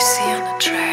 see on the track.